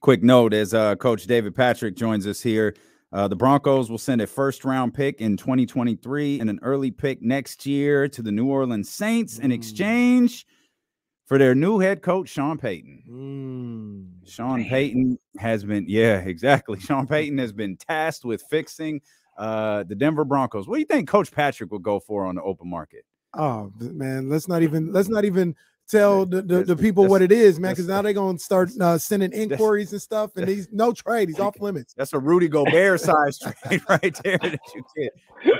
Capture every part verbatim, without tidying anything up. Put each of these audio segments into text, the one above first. quick note as uh, Coach David Patrick joins us here. Uh, the Broncos will send a first-round pick in twenty twenty-three and an early pick next year to the New Orleans Saints mm. in exchange for their new head coach, Sean Payton. Mm. Sean Damn. Payton has been, yeah, exactly. Sean Payton has been tasked with fixing uh, the Denver Broncos. What do you think Coach Patrick will go for on the open market? Oh, man, let's not even, let's not even – tell the, the, the people that's, what it is, man, because now they're going to start uh, sending inquiries and stuff, and he's no trade. He's off limits. That's a Rudy Gobert size trade right there that you get.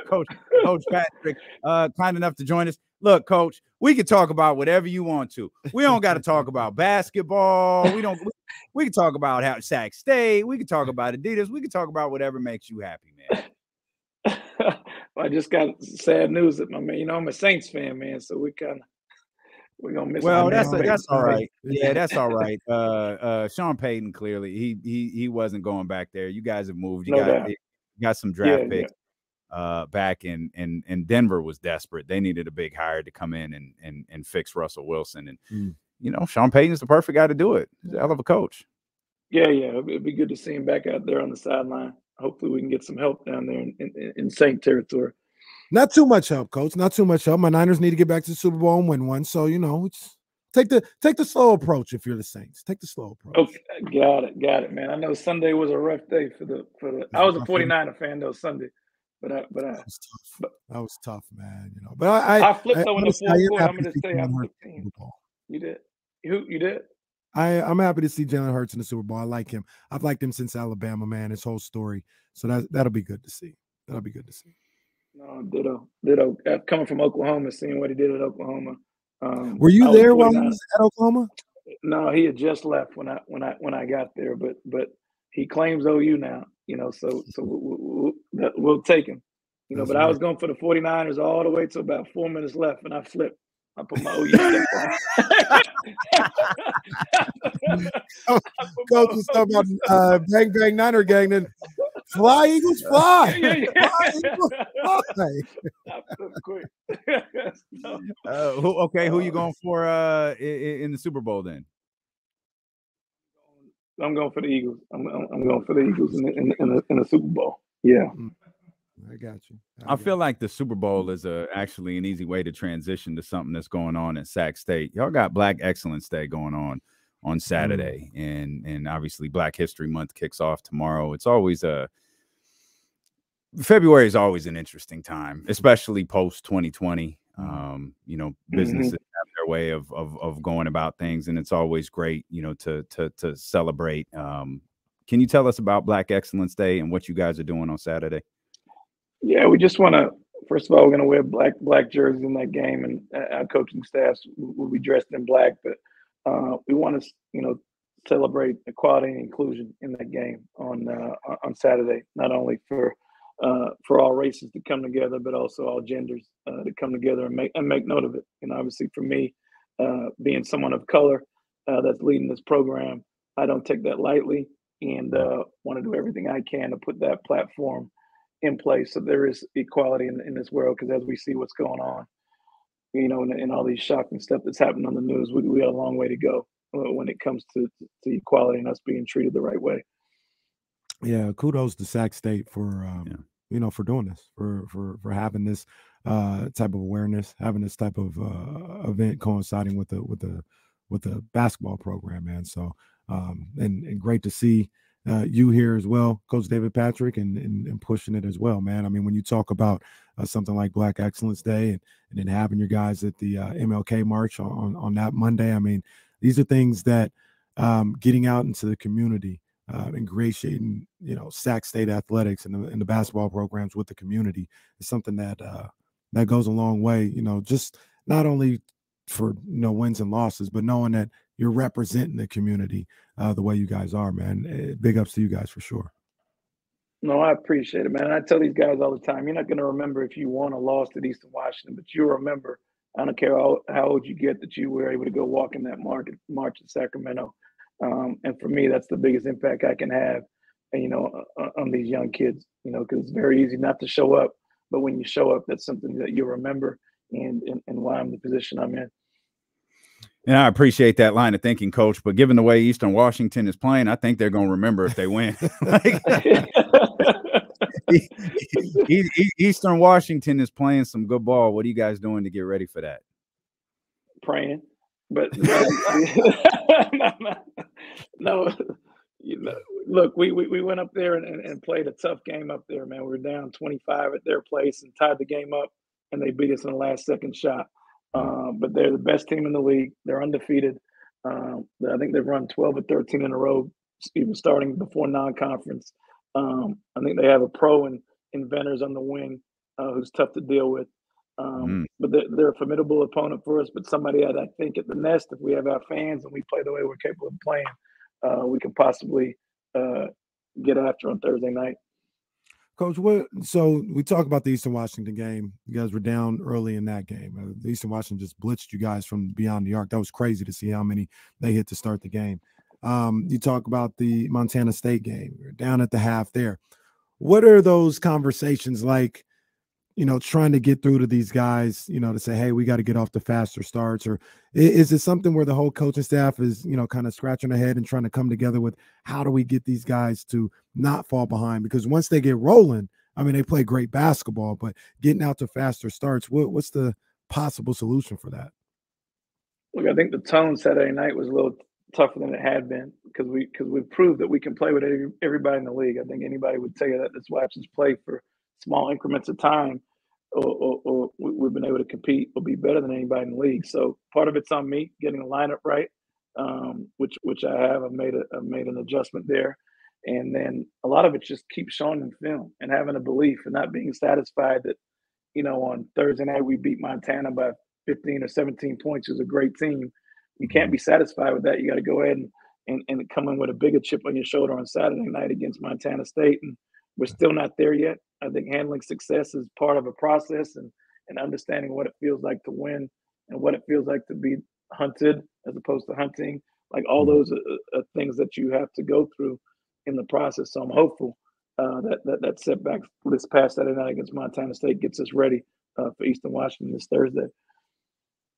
Coach, Coach Patrick, uh, kind enough to join us. Look, Coach, we can talk about whatever you want to. We don't got to talk about basketball. We don't. We, we can talk about how Sac State. We can talk about Adidas. We can talk about whatever makes you happy, man. Well, I just got sad news that my man, you know, I'm a Saints fan, man, so we kind of. We're gonna miss well, that's a, that's all right. Yeah, that's all right. Uh, uh, Sean Payton clearly he he he wasn't going back there. You guys have moved. You no got you got some draft yeah, picks yeah. Uh, back in and and Denver was desperate. They needed a big hire to come in and and and fix Russell Wilson. And mm. you know, Sean Payton's the perfect guy to do it. He's a hell of a coach. Yeah, yeah, it'd be good to see him back out there on the sideline. Hopefully, we can get some help down there in in, in Saint territory. Not too much help, Coach. Not too much help. My Niners need to get back to the Super Bowl and win one. So, you know, it's, take the take the slow approach if you're the Saints. Take the slow approach. Okay, got it, got it, man. I know Sunday was a rough day for the for the. I was a forty-niner fan though Sunday, but I but I that was tough, but, that was tough man. You know, but I I, I flipped though in the fourth quarter. I'm gonna say I'm fifteen. You did. Who you did? I, I'm happy to see Jalen Hurts in the Super Bowl. I like him. I've liked him since Alabama, man. His whole story. So that that'll be good to see. That'll be good to see. No, ditto, ditto. Coming from Oklahoma, seeing what he did at Oklahoma. Um, Were you there while he was at Oklahoma? No, he had just left when I when I when I got there. But but he claims O U now, you know. So so we'll, we'll, we'll take him, you know. That's but right. I was going for the forty-niners all the way to about four minutes left, and I flipped. I put my O U stuff on. Coach was talking about uh, bang bang Niner gang then. Fly, Eagles, fly. Yeah, yeah. Fly, Eagles, fly. Quick. No. uh, who, okay, who you going for uh, in, in the Super Bowl then? I'm going for the Eagles. I'm, I'm going for the Eagles in the, in, the, in, the, in the Super Bowl. Yeah. I got you. I, I got feel you. Like the Super Bowl is a, actually an easy way to transition to something that's going on at Sac State. Y'all got Black Excellence Day going on. on Saturday, and and obviously Black History Month kicks off tomorrow. It's always a February is always an interesting time, especially post twenty twenty. Um, you know, businesses mm-hmm. have their way of, of of going about things, and it's always great, you know, to to to celebrate. Um, can you tell us about Black Excellence Day and what you guys are doing on Saturday? Yeah, we just want to. First of all, we're going to wear black black jerseys in that game, and our coaching staffs will be dressed in black, but. Uh, we want to, you know, celebrate equality and inclusion in that game on uh, on Saturday. Not only for uh, for all races to come together, but also all genders uh, to come together and make and make note of it. And obviously, for me, uh, being someone of color uh, that's leading this program, I don't take that lightly, and uh, want to do everything I can to put that platform in place so there is equality in, in this world. Because as we see what's going on. You know, and, and all these shocking stuff that's happening on the news, we we got a long way to go when it comes to, to equality and us being treated the right way. Yeah, kudos to Sac State for um, yeah. you know for doing this, for for for having this uh, type of awareness, having this type of uh, event coinciding with the with the with the basketball program, man. So um, and and great to see uh, you here as well, Coach David Patrick, and, and and pushing it as well, man. I mean, when you talk about Uh, something like Black Excellence Day and, and then having your guys at the uh, M L K March on, on, on that Monday. I mean, these are things that um, getting out into the community, uh, ingratiating, you know, Sac State athletics and the, and the basketball programs with the community is something that uh, that goes a long way, you know, just not only for, you know, wins and losses, but knowing that you're representing the community uh, the way you guys are, man. Big ups to you guys for sure. No, I appreciate it, man. And I tell these guys all the time, you're not going to remember if you won or lost at Eastern Washington, but you'll remember, I don't care how, how old you get, that you were able to go walk in that market, march in Sacramento. Um, and for me, that's the biggest impact I can have, and, you know, uh, on these young kids, you know, because it's very easy not to show up. But when you show up, that's something that you'll remember and, and, and why I'm the position I'm in. And I appreciate that line of thinking, Coach. But given the way Eastern Washington is playing, I think they're going to remember if they win. Like, Eastern Washington is playing some good ball. What are you guys doing to get ready for that? Praying. But no, you know, look, we, we, we went up there and, and played a tough game up there, man. We were down twenty-five at their place and tied the game up, and they beat us in the last second shot. Uh, but they're the best team in the league. They're undefeated. Uh, I think they've run twelve or thirteen in a row, even starting before non-conference. Um, I think they have a pro in, in Venters on the wing uh, who's tough to deal with. Um, mm. But they're, they're a formidable opponent for us. But somebody that I think at the Nest, if we have our fans and we play the way we're capable of playing, uh, we could possibly uh, get after on Thursday night. Coach, what, so we talk about the Eastern Washington game. You guys were down early in that game. Uh, the Eastern Washington just blitzed you guys from beyond the arc. That was crazy to see how many they hit to start the game. Um, you talk about the Montana State game. You're down at the half there. What are those conversations like, you know, trying to get through to these guys, you know, to say, hey, we got to get off the faster starts? Or is it something where the whole coaching staff is, you know, kind of scratching their head and trying to come together with how do we get these guys to not fall behind? Because once they get rolling, I mean, they play great basketball, but getting out to faster starts, what, what's the possible solution for that? Look, I think the tone Saturday night was a little tougher than it had been because we, because we've proved that we can play with every, everybody in the league. I think anybody would tell you that. That's why I've just played for small increments of time, or, or, or we've been able to compete or be better than anybody in the league. So part of it's on me getting the lineup right, um, which which I have. I've made a I've made an adjustment there, and then a lot of it just keeps showing in film and having a belief and not being satisfied that, you know, on Thursday night we beat Montana by fifteen or seventeen points. It was a great team. You can't be satisfied with that. You got to go ahead and, and and come in with a bigger chip on your shoulder on Saturday night against Montana State, and we're still not there yet. I think handling success is part of a process, and, and understanding what it feels like to win and what it feels like to be hunted as opposed to hunting. Like, all those are, are things that you have to go through in the process. So I'm hopeful uh, that, that that setback this past Saturday night against Montana State gets us ready uh, for Eastern Washington this Thursday.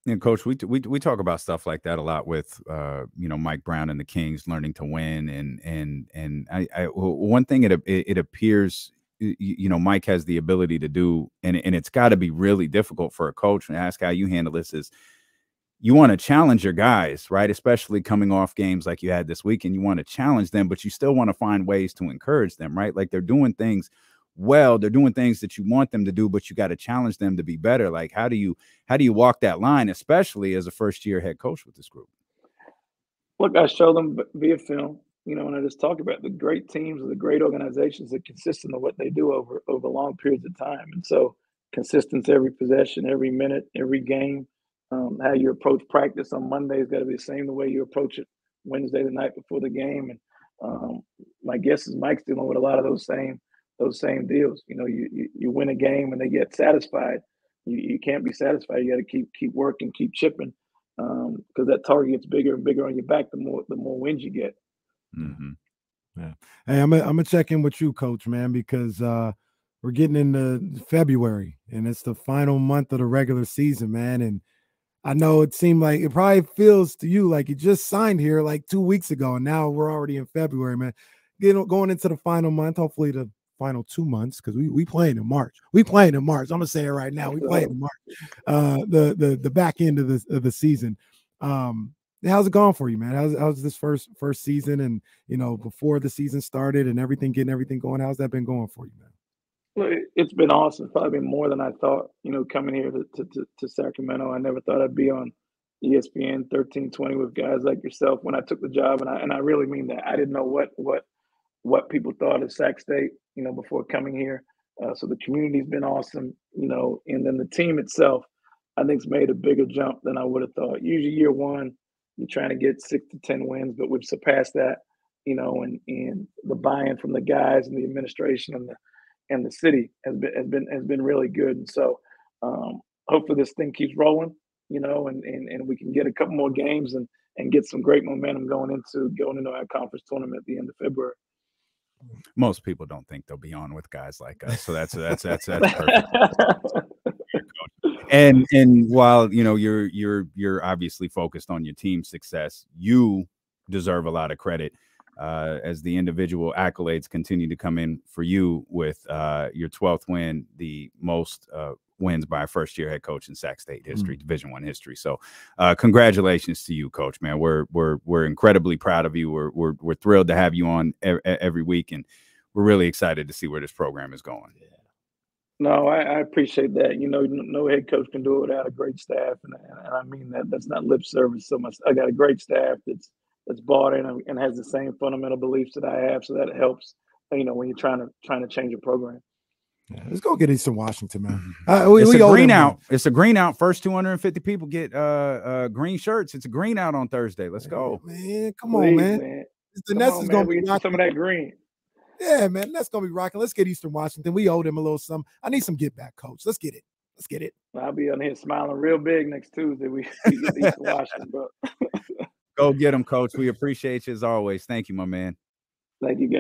And Coach, we, we we talk about stuff like that a lot with, uh, you know, Mike Brown and the Kings learning to win. And and and I, I one thing it it appears, you know, Mike has the ability to do, and, and it's got to be really difficult for a coach, and ask how you handle this, is you want to challenge your guys, right? Especially coming off games like you had this week, and you want to challenge them, but you still want to find ways to encourage them, right? Like, they're doing things well, they're doing things that you want them to do, but you got to challenge them to be better. Like, how do you, how do you walk that line, especially as a first year head coach with this group? Look, I show them via film. You know, when I just talk about the great teams or the great organizations that are consistent in what they do over, over long periods of time. And so consistency, every possession, every minute, every game, um, how you approach practice on Monday has got to be the same the way you approach it Wednesday, the night before the game. And um, my guess is Mike's dealing with a lot of those same those same deals. You know, you, you, you win a game and they get satisfied. You, you can't be satisfied. You got to keep keep working, keep chipping, because um, that target gets bigger and bigger on your back the more the more wins you get. Mm-hmm. Yeah. Hey, I'm gonna check in with you, Coach, man, because uh, we're getting into February and it's the final month of the regular season, man. And I know it seemed like it probably feels to you like you just signed here like two weeks ago, and now we're already in February, man. You know, going into the final month, hopefully the final two months, because we we playing in March. We playing in March. I'm gonna say it right now. We playing in March. Uh, the the the back end of the of the season. Um, How's it going for you, man? How's, how's this first first season, and, you know, before the season started and everything, getting everything going? How's that been going for you, man? Well, it's been awesome. It's probably been more than I thought, you know, coming here to, to, to Sacramento. I never thought I'd be on E S P N thirteen twenty with guys like yourself when I took the job. And I, and I really mean that. I didn't know what, what, what people thought of Sac State, you know, before coming here. Uh, so the community's been awesome, you know, and then the team itself, I think's made a bigger jump than I would have thought. Usually year one, you're trying to get six to ten wins, but we've surpassed that, you know, and, and the buy-in from the guys and the administration and the and the city has been has been has been really good. And so um, hopefully this thing keeps rolling, you know, and, and and we can get a couple more games and and get some great momentum going into going into our conference tournament at the end of February. Most people don't think they'll be on with guys like us, so that's that's that's that's perfect. And and while you know you're you're you're obviously focused on your team's success, you deserve a lot of credit uh, as the individual accolades continue to come in for you with uh, your twelfth win, the most uh, wins by a first-year head coach in Sac State history, mm. Division One history. So, uh, congratulations to you, Coach. Man, we're we're we're incredibly proud of you. We're we're we're thrilled to have you on e every week, and we're really excited to see where this program is going. Yeah. No, I, I appreciate that. You know, no head coach can do it without a great staff, and, and I mean that. That's not lip service so much. I got a great staff that's that's bought in and, and has the same fundamental beliefs that I have, so that helps. You know, when you're trying to trying to change a program. Yeah, let's go get Eastern Washington, man. Uh, we, it's we a green out. Man. It's a green out. First two hundred fifty people get uh, uh, green shirts. It's a green out on Thursday. Let's go, man. Come Please, on, man. man. The Nest on, is going to be knocking. Some of that green. Yeah, man. That's going to be rocking. Let's get Eastern Washington. We owe them a little something. I need some get back, Coach. Let's get it. Let's get it. I'll be on here smiling real big next Tuesday. We get Eastern Washington, bro. Go get them, Coach. We appreciate you as always. Thank you, my man. Thank you, guys.